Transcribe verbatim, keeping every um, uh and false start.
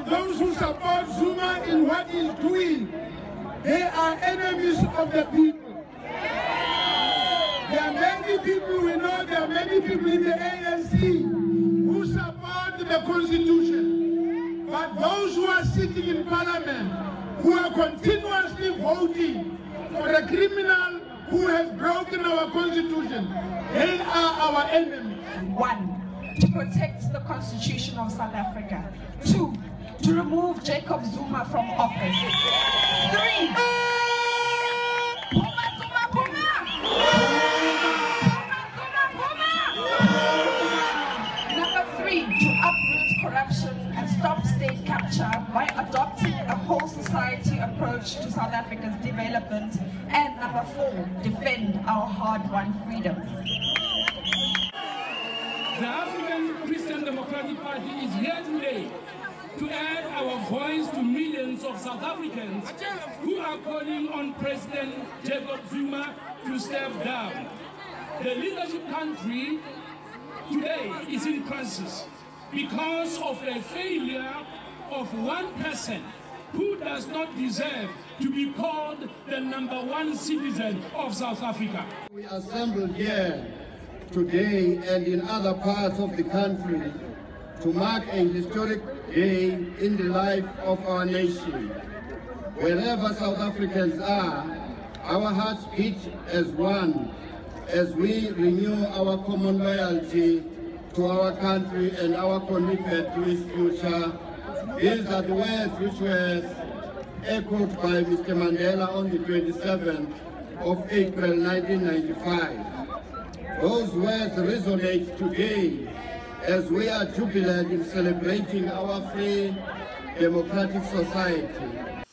of those who support Zuma in what he's doing, they are enemies of the people. There are many people, we know there are many people in the A N C who support the Constitution. But those who are sitting in Parliament, who are continuously voting for the criminal who has broken our Constitution, they are our enemies. One, to protect the Constitution of South Africa. Two, to remove Jacob Zuma from office. Three, Puma, Zuma, Puma! Puma, Zuma, Puma! Number three, to uproot corruption and stop state capture by adopting a whole society approach to South Africa's development. And number four, defend our hard-won freedoms. The African Christian Democratic Party is here today to add our voice to millions of South Africans who are calling on President Jacob Zuma to step down. The leadership country today is in crisis because of a failure of one person who does not deserve to be called the number one citizen of South Africa. We assembled here today and in other parts of the country to mark a historic day in the life of our nation. Wherever South Africans are, our hearts beat as one as we renew our common loyalty to our country and our commitment to its future. These are the words which were echoed by Mister Mandela on the twenty-seventh of April nineteen ninety-five. Those words resonate today as we are jubilant in celebrating our free, democratic society.